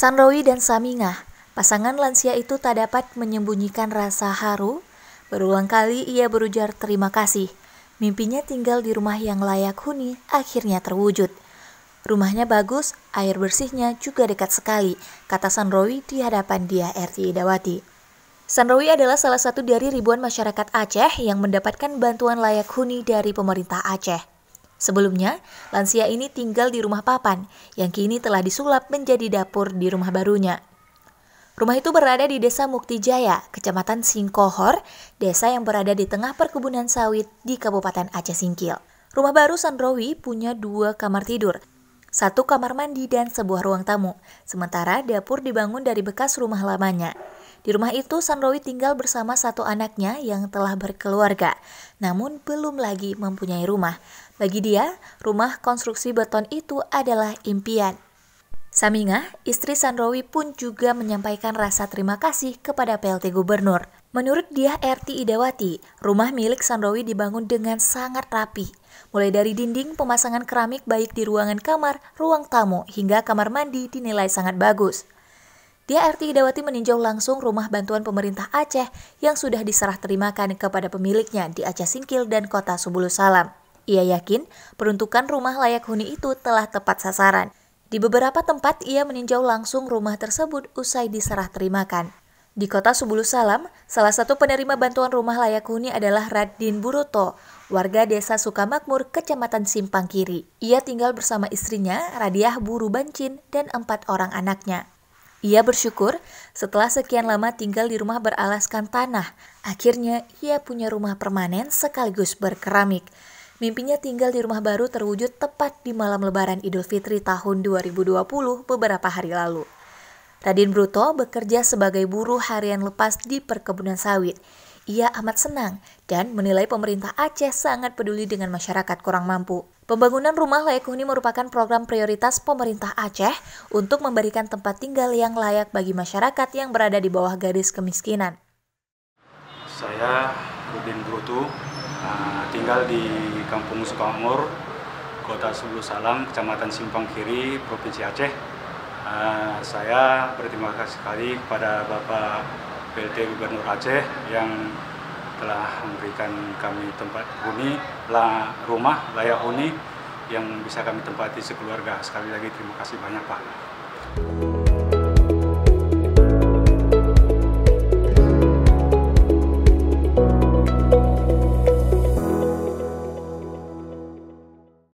Sanrowi dan Samingah, pasangan lansia itu tak dapat menyembunyikan rasa haru. Berulang kali ia berujar terima kasih. Mimpinya tinggal di rumah yang layak huni akhirnya terwujud. Rumahnya bagus, air bersihnya juga dekat sekali, kata Sanrowi di hadapan dia RT Idawati. Sanrowi adalah salah satu dari ribuan masyarakat Aceh yang mendapatkan bantuan layak huni dari pemerintah Aceh. Sebelumnya, lansia ini tinggal di rumah papan, yang kini telah disulap menjadi dapur di rumah barunya. Rumah itu berada di Desa Muktijaya, Kecamatan Singkohor, desa yang berada di tengah perkebunan sawit di Kabupaten Aceh Singkil. Rumah baru Sanrowi punya 2 kamar tidur, 1 kamar mandi dan sebuah ruang tamu, sementara dapur dibangun dari bekas rumah lamanya. Di rumah itu, Sanrowi tinggal bersama 1 anaknya yang telah berkeluarga, namun belum lagi mempunyai rumah. Bagi dia, rumah konstruksi beton itu adalah impian. Samingah, istri Sanrowi pun juga menyampaikan rasa terima kasih kepada PLT Gubernur. Menurut Diah RT Idawati, rumah milik Sanrowi dibangun dengan sangat rapi. Mulai dari dinding, pemasangan keramik baik di ruangan kamar, ruang tamu, hingga kamar mandi dinilai sangat bagus. Diah RT Idawati meninjau langsung rumah bantuan pemerintah Aceh yang sudah diserah terimakan kepada pemiliknya di Aceh Singkil dan kota Subulussalam. Ia yakin peruntukan rumah layak huni itu telah tepat sasaran. Di beberapa tempat ia meninjau langsung rumah tersebut usai diserah terimakan. Di kota Subulussalam, salah satu penerima bantuan rumah layak huni adalah Raddin Buruto, warga desa Sukamakmur, Kecamatan Simpangkiri. Ia tinggal bersama istrinya, Radiah Burubancin, dan 4 orang anaknya. Ia bersyukur setelah sekian lama tinggal di rumah beralaskan tanah, akhirnya ia punya rumah permanen sekaligus berkeramik. Mimpinya tinggal di rumah baru terwujud tepat di malam Lebaran Idul Fitri tahun 2020 beberapa hari lalu. Raddin Bruto bekerja sebagai buruh harian lepas di perkebunan sawit. Ia amat senang dan menilai pemerintah Aceh sangat peduli dengan masyarakat kurang mampu. Pembangunan rumah layak huni merupakan program prioritas pemerintah Aceh untuk memberikan tempat tinggal yang layak bagi masyarakat yang berada di bawah garis kemiskinan. Saya Raddin Buruto, tinggal di Kampung Sukamakmur, Kota Subulussalam, Kecamatan Simpangkiri, Provinsi Aceh. Saya berterima kasih sekali kepada Bapak PLT Gubernur Aceh yang telah memberikan kami tempat huni, rumah layak huni yang bisa kami tempati sekeluarga. Sekali lagi terima kasih banyak, Pak.